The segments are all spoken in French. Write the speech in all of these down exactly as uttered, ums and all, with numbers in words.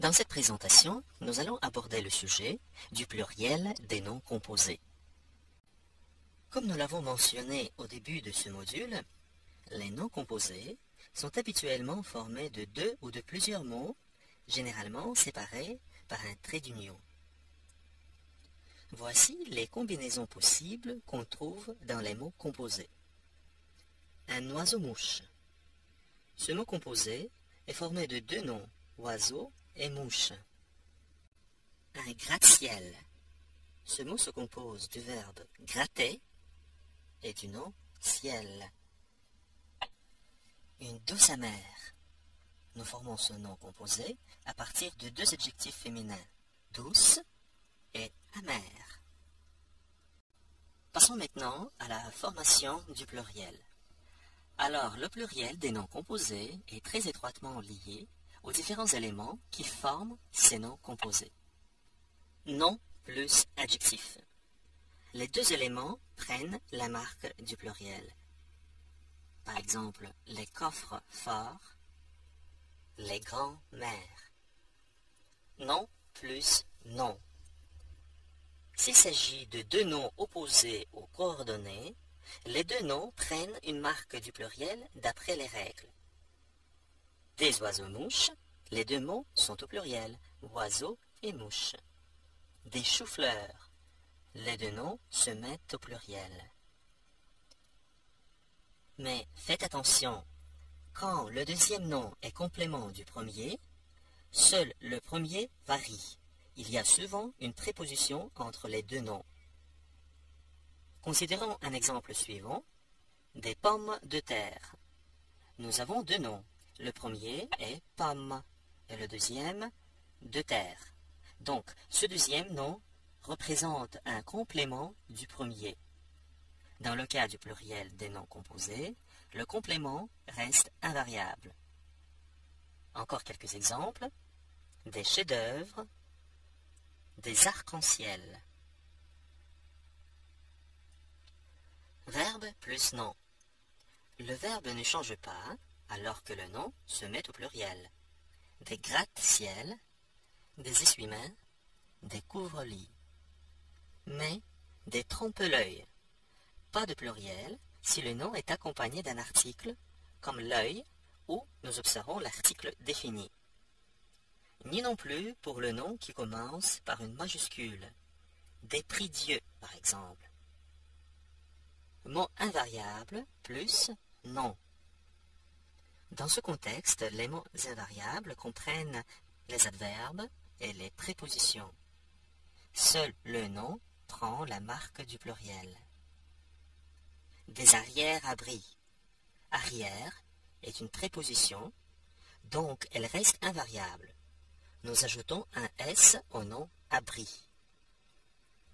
Dans cette présentation, nous allons aborder le sujet du pluriel des noms composés. Comme nous l'avons mentionné au début de ce module, les noms composés sont habituellement formés de deux ou de plusieurs mots, généralement séparés par un trait d'union. Voici les combinaisons possibles qu'on trouve dans les mots composés. Un oiseau-mouche. Ce mot composé est formé de deux noms, oiseau et mouche. Un gratte-ciel. Ce mot se compose du verbe gratter et du nom ciel. Une douce amère. Nous formons ce nom composé à partir de deux adjectifs féminins, douce et amère. Passons maintenant à la formation du pluriel. Alors, le pluriel des noms composés est très étroitement lié aux différents éléments qui forment ces noms composés. Nom plus adjectif. Les deux éléments prennent la marque du pluriel. Par exemple, les coffres forts, les grands-mères. Nom plus nom. S'il s'agit de deux noms opposés aux coordonnées, les deux noms prennent une marque du pluriel d'après les règles. Des oiseaux-mouches, les deux mots sont au pluriel, oiseaux et mouches. Des choux-fleurs, les deux noms se mettent au pluriel. Mais faites attention, quand le deuxième nom est complément du premier, seul le premier varie. Il y a souvent une préposition entre les deux noms. Considérons un exemple suivant, des pommes de terre. Nous avons deux noms. Le premier est « pomme » et le deuxième « de terre ». Donc, ce deuxième nom représente un complément du premier. Dans le cas du pluriel des noms composés, le complément reste invariable. Encore quelques exemples. Des chefs-d'œuvre, des arcs-en-ciel. Verbe plus nom. Le verbe ne change pas, alors que le nom se met au pluriel. Des gratte-ciel, des essuie-mains, des couvre-lits. Mais des trompe-l'œil. Pas de pluriel si le nom est accompagné d'un article, comme l'œil, où nous observons l'article défini. Ni non plus pour le nom qui commence par une majuscule. Des prie-dieu, par exemple. Mot invariable plus nom. Dans ce contexte, les mots invariables comprennent les adverbes et les prépositions. Seul le nom prend la marque du pluriel. Des arrière-abris. Arrière est une préposition, donc elle reste invariable. Nous ajoutons un S au nom abri.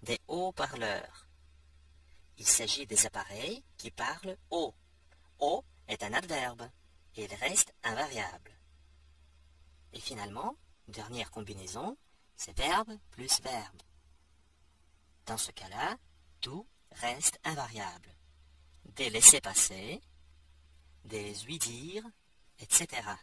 Des haut-parleurs. Il s'agit des appareils qui parlent haut. Haut est un adverbe. Il reste invariable. Et finalement, dernière combinaison, c'est verbe plus verbe. Dans ce cas-là, tout reste invariable. Des laissez-passer, des ouïs-dire, et cetera